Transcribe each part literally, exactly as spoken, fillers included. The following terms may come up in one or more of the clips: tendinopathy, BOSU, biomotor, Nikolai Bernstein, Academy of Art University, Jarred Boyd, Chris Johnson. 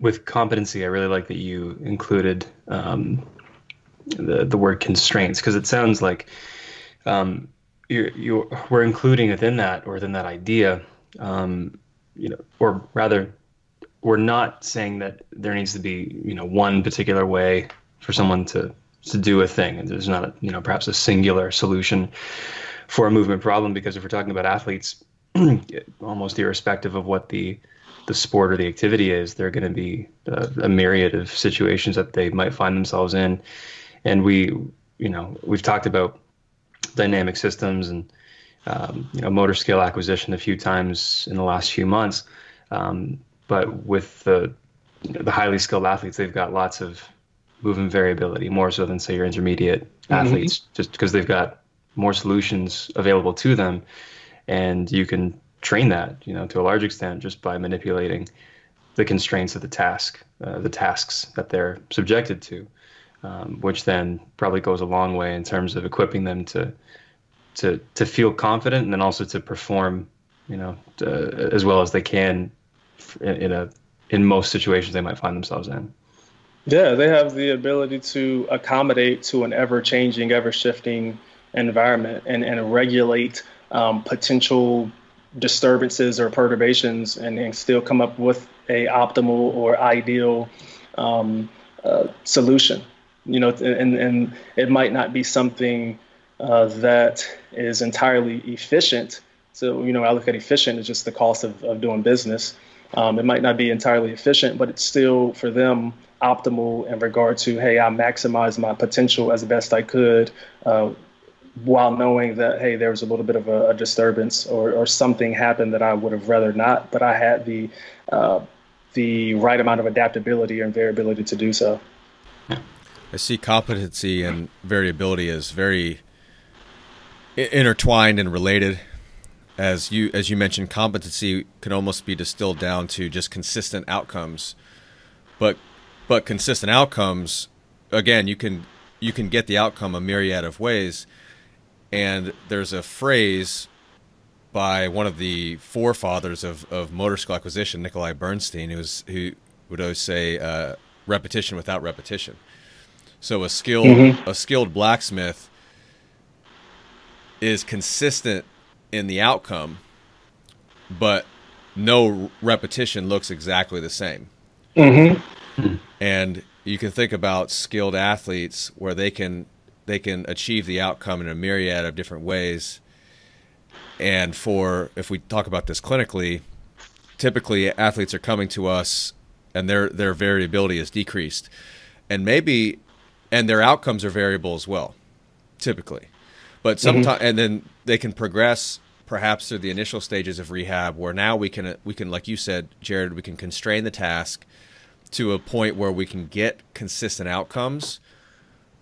with competency, I really like that you included um, the the word constraints, because it sounds like um, you you we're including within that, or within that idea, um, you know, or rather, we're not saying that there needs to be, you know, one particular way for someone to to do a thing, and there's not a, you know, perhaps a singular solution for a movement problem, because if we're talking about athletes, almost irrespective of what the the sport or the activity is, there are going to be a, a myriad of situations that they might find themselves in. And we, you know, we've talked about dynamic systems and, um, you know, motor skill acquisition a few times in the last few months. Um, but with the, you know, the highly skilled athletes, they've got lots of movement variability, more so than, say, your intermediate mm-hmm. athletes, just because they've got more solutions available to them. And you can train that, you know, to a large extent just by manipulating the constraints of the task, uh, the tasks that they're subjected to, um, which then probably goes a long way in terms of equipping them to to to feel confident, and then also to perform, you know, to, as well as they can in, in a in most situations they might find themselves in. Yeah, they have the ability to accommodate to an ever-changing, ever-shifting environment, and and regulate um, potential disturbances or perturbations, and, and still come up with a optimal or ideal um, uh, solution. You know, and, and it might not be something uh, that is entirely efficient. So, you know, I look at efficient as just the cost of, of doing business. Um, it might not be entirely efficient, but it's still for them optimal in regard to, hey, I maximized my potential as best I could, uh, while knowing that, hey, there was a little bit of a, a disturbance or, or something happened that I would have rather not, but I had the uh, the right amount of adaptability and variability to do so. I see competency and variability as very intertwined and related. As you as you mentioned, competency can almost be distilled down to just consistent outcomes, but but consistent outcomes, again, you can you can get the outcome a myriad of ways. And there's a phrase by one of the forefathers of, of motor skill acquisition, Nikolai Bernstein, who, was, who would always say uh, repetition without repetition. So a skilled, mm-hmm. a skilled blacksmith is consistent in the outcome, but no repetition looks exactly the same. Mm-hmm. And you can think about skilled athletes where they can they can achieve the outcome in a myriad of different ways. And for, if we talk about this clinically, typically athletes are coming to us and their, their variability is decreased, and maybe, and their outcomes are variable as well, typically, but sometimes, mm-hmm. and then they can progress perhaps through the initial stages of rehab where now we can, we can, like you said, Jared, we can constrain the task to a point where we can get consistent outcomes,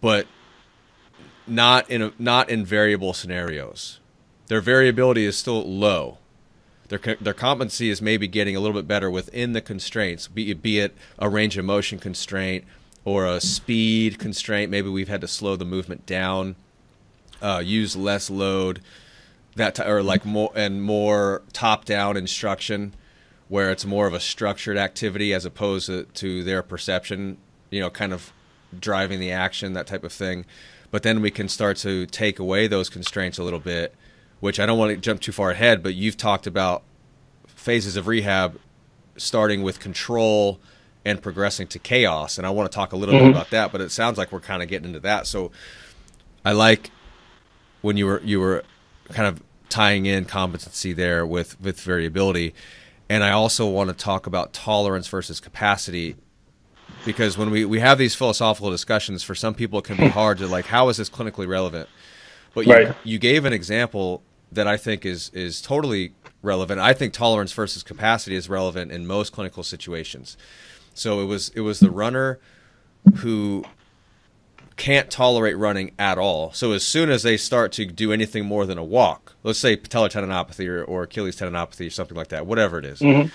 but not in a, not in variable scenarios. Their variability is still low. Their their competency is maybe getting a little bit better within the constraints, be, be it a range of motion constraint or a speed constraint. Maybe we've had to slow the movement down, uh, use less load, that or like more and more top-down instruction, where it's more of a structured activity as opposed to, to their perception, you know, kind of driving the action, that type of thing. But then we can start to take away those constraints a little bit, which I don't want to jump too far ahead, but you've talked about phases of rehab starting with control and progressing to chaos. And I want to talk a little mm-hmm. bit about that, but it sounds like we're kind of getting into that. So I like when you were, you were kind of tying in competency there with, with variability. And I also want to talk about tolerance versus capacity, because when we, we have these philosophical discussions, for some people it can be hard to like, how is this clinically relevant? But you, right. you gave an example that I think is, is totally relevant. I think tolerance versus capacity is relevant in most clinical situations. So it was, it was the runner who can't tolerate running at all. So as soon as they start to do anything more than a walk, let's say patellar tendinopathy or, or Achilles tendinopathy or something like that, whatever it is. Mm-hmm.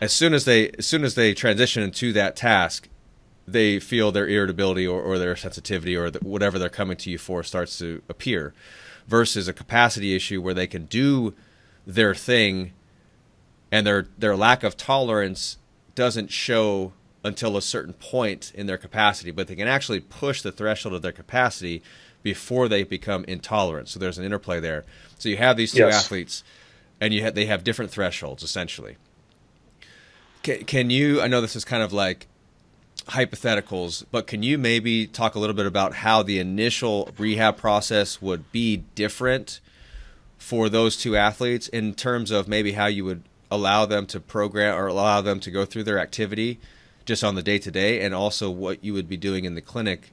As soon as they, as soon as they transition into that task, they feel their irritability or, or their sensitivity or the, whatever they're coming to you for starts to appear, versus a capacity issue where they can do their thing and their, their lack of tolerance doesn't show until a certain point in their capacity, but they can actually push the threshold of their capacity before they become intolerant. So there's an interplay there. So you have these two yes. athletes, and you ha they have different thresholds, essentially. Can, can you, I know this is kind of like hypotheticals, but can you maybe talk a little bit about how the initial rehab process would be different for those two athletes in terms of maybe how you would allow them to program or allow them to go through their activity just on the day-to-day, and also what you would be doing in the clinic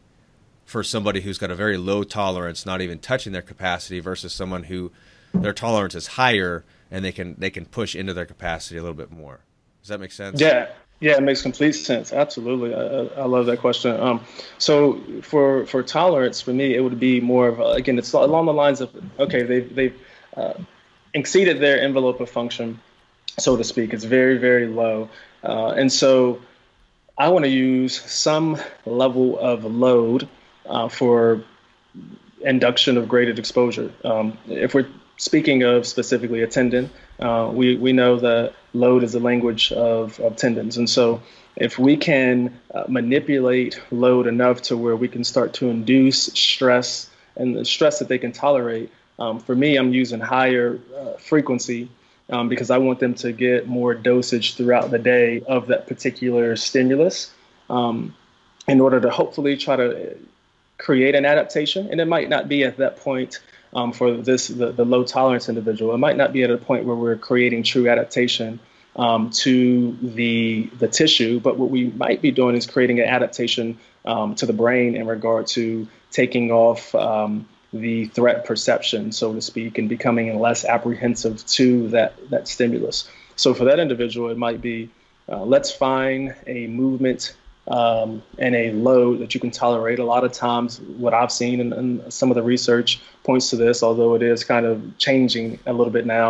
for somebody who's got a very low tolerance, not even touching their capacity, versus someone who their tolerance is higher and they can they can push into their capacity a little bit more? Does that make sense? Yeah. Yeah, it makes complete sense. Absolutely. I, I love that question. Um, so for for tolerance, for me, it would be more of, a, again, it's along the lines of, okay, they've, they've uh, exceeded their envelope of function, so to speak. It's very, very low. Uh, and so I want to use some level of load uh, for induction of graded exposure. Um, if we're speaking of specifically a tendon, uh, we, we know that load is the language of, of tendons. And so if we can uh, manipulate load enough to where we can start to induce stress and the stress that they can tolerate, um, for me, I'm using higher uh, frequency um, because I want them to get more dosage throughout the day of that particular stimulus um, in order to hopefully try to create an adaptation. And it might not be at that point Um, for this, the, the low tolerance individual, it might not be at a point where we're creating true adaptation um, to the, the tissue, but what we might be doing is creating an adaptation um, to the brain in regard to taking off um, the threat perception, so to speak, and becoming less apprehensive to that, that stimulus. So for that individual, it might be, uh, let's find a movement Um, and a load that you can tolerate. A lot of times what I've seen, and, and some of the research points to this, although it is kind of changing a little bit now,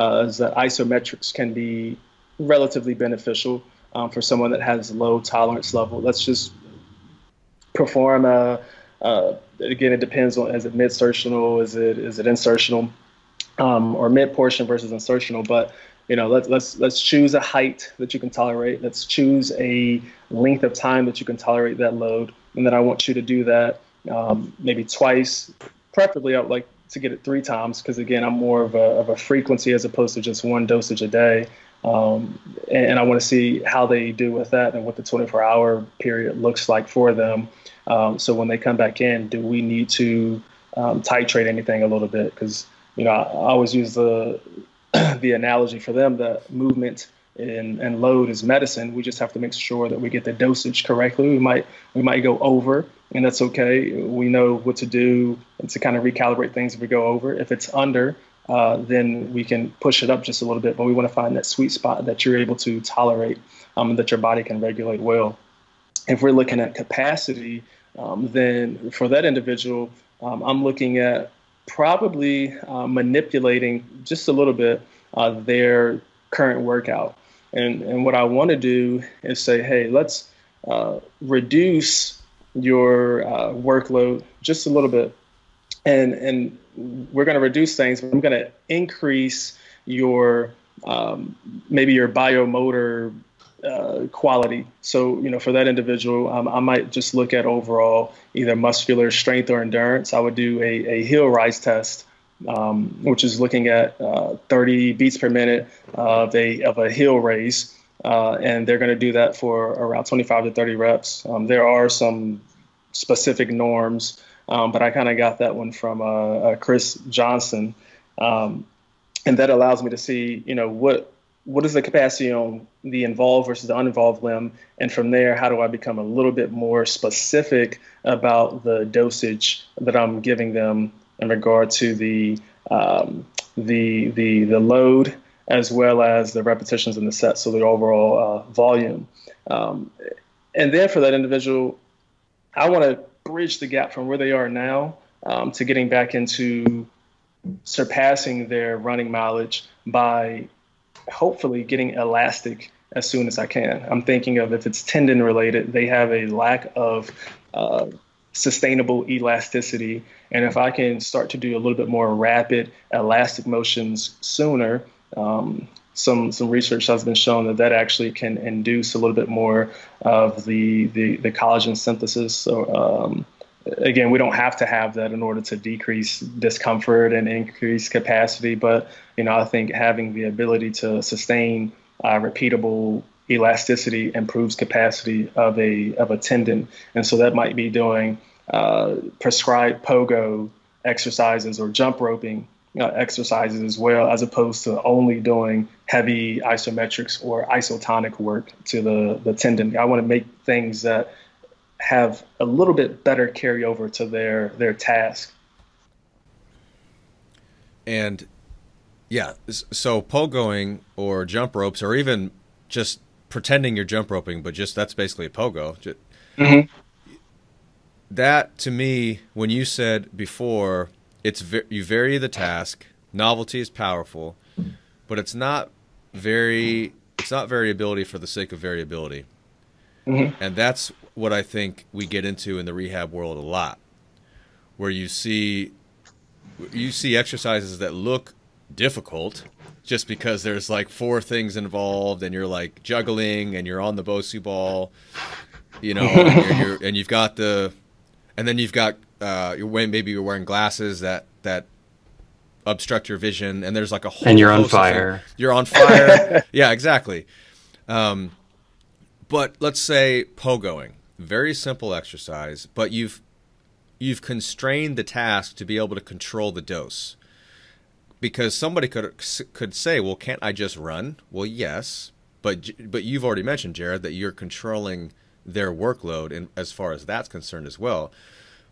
uh, is that isometrics can be relatively beneficial um, for someone that has low tolerance level. Let's just perform a, uh, again, it depends on, is it mid-sertional, is it, is it insertional, um, or mid-portion versus insertional, but You know, let's, let's, let's choose a height that you can tolerate. Let's choose a length of time that you can tolerate that load. And then I want you to do that um, maybe twice. Preferably, I would like to get it three times because, again, I'm more of a, of a frequency as opposed to just one dosage a day. Um, and, and I want to see how they do with that and what the twenty-four hour period looks like for them. Um, so when they come back in, do we need to um, titrate anything a little bit? Because, you know, I, I always use the – the analogy for them, the movement and, and load is medicine. We just have to make sure that we get the dosage correctly. We might we might go over, and that's okay. We know what to do and to kind of recalibrate things if we go over. If it's under, uh, then we can push it up just a little bit, but we want to find that sweet spot that you're able to tolerate um, and that your body can regulate well. If we're looking at capacity, um, then for that individual, um, I'm looking at probably uh, manipulating just a little bit uh, their current workout. And, and what I want to do is say, hey, let's uh, reduce your uh, workload just a little bit. And, and we're going to reduce things. I'm going to increase your um, maybe your biomotor Uh, quality. So, you know, for that individual, um, I might just look at overall either muscular strength or endurance. I would do a, a hill rise test, um, which is looking at uh, thirty beats per minute of a, of a hill raise. Uh, and they're going to do that for around twenty-five to thirty reps. Um, there are some specific norms, um, but I kind of got that one from uh, uh, Chris Johnson. Um, and that allows me to see, you know, what what is the capacity on the involved versus the uninvolved limb? And from there, how do I become a little bit more specific about the dosage that I'm giving them in regard to the, um, the, the, the load as well as the repetitions in the set, so the overall uh, volume. Um, and then for that individual, I want to bridge the gap from where they are now um, to getting back into surpassing their running mileage by hopefully getting elastic as soon as I can. I'm thinking of if it's tendon related, they have a lack of uh, sustainable elasticity. And if I can start to do a little bit more rapid elastic motions sooner, um, some some research has been shown that that actually can induce a little bit more of the the, the collagen synthesis. So um, again, we don't have to have that in order to decrease discomfort and increase capacity. But you know, I think having the ability to sustain uh, repeatable elasticity improves capacity of a of a tendon, and so that might be doing uh, prescribed pogo exercises or jump roping uh, exercises as well, as opposed to only doing heavy isometrics or isotonic work to the the tendon. I want to make things that have a little bit better carryover to their their task. And yeah, so pogoing or jump ropes, or even just pretending you're jump roping, but just that's basically a pogo. Mm-hmm. That to me, when you said before, it's you vary the task. Novelty is powerful, but it's not very it's not variability for the sake of variability. Mm-hmm. And that's what I think we get into in the rehab world a lot, where you see you see exercises that look difficult just because there's like four things involved, and you're like juggling, and you're on the BOSU ball, you know, and, you're, you're, and you've got the, and then you've got uh, you're wearing, maybe you're wearing glasses that that obstruct your vision, and there's like a whole and you're on fire. You're on fire. Yeah, exactly. Um, but let's say pogoing, very simple exercise, but you've you've constrained the task to be able to control the dose. Because somebody could could say, well, can't I just run? Well, yes, but but you've already mentioned, Jared, that you're controlling their workload, and as far as that's concerned as well.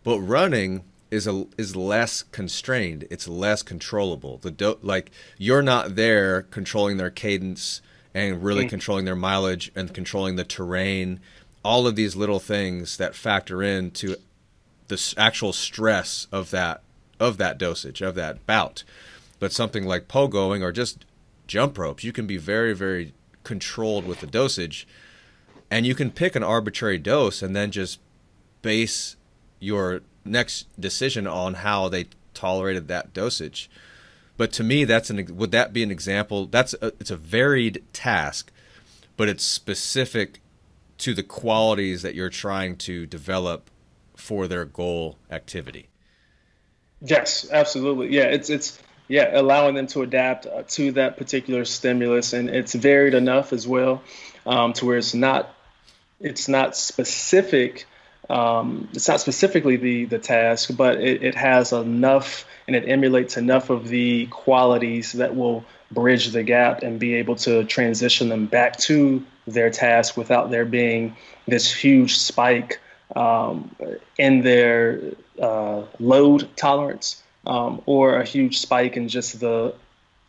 But running is a is less constrained. It's less controllable. The do, like you're not there controlling their cadence and really mm-hmm. controlling their mileage and controlling the terrain. All of these little things that factor into the actual stress of that of that dosage of that bout. But something like pogoing or just jump ropes, you can be very, very controlled with the dosage, and you can pick an arbitrary dose and then just base your next decision on how they tolerated that dosage. But to me, that's an would that be an example? That's a, it's a varied task, but it's specific to the qualities that you're trying to develop for their goal activity. Yes, absolutely. Yeah, it's it's. Yeah, allowing them to adapt uh, to that particular stimulus, and it's varied enough as well um, to where it's not, it's not specific, um, it's not specifically the the task, but it, it has enough, and it emulates enough of the qualities that will bridge the gap and be able to transition them back to their task without there being this huge spike um, in their uh, load tolerance. Um, or a huge spike in just the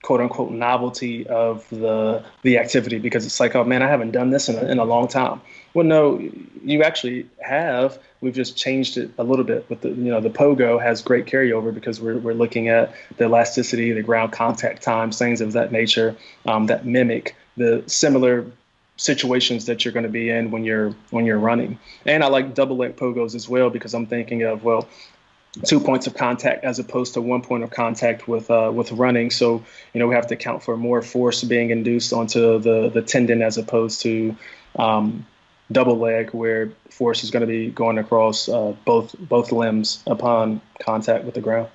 quote unquote novelty of the the activity, because it's like, oh man, I haven't done this in a, in a long time. Well, no, you actually have. We've just changed it a little bit. But the, you know, the pogo has great carryover because we're we're looking at the elasticity, the ground contact times, things of that nature um, that mimic the similar situations that you're going to be in when you're when you're running. And I like double leg pogos as well, because I'm thinking of, well, two points of contact as opposed to one point of contact with uh, with running. So, you know, we have to account for more force being induced onto the, the tendon as opposed to um, double leg, where force is going to be going across uh, both both limbs upon contact with the ground.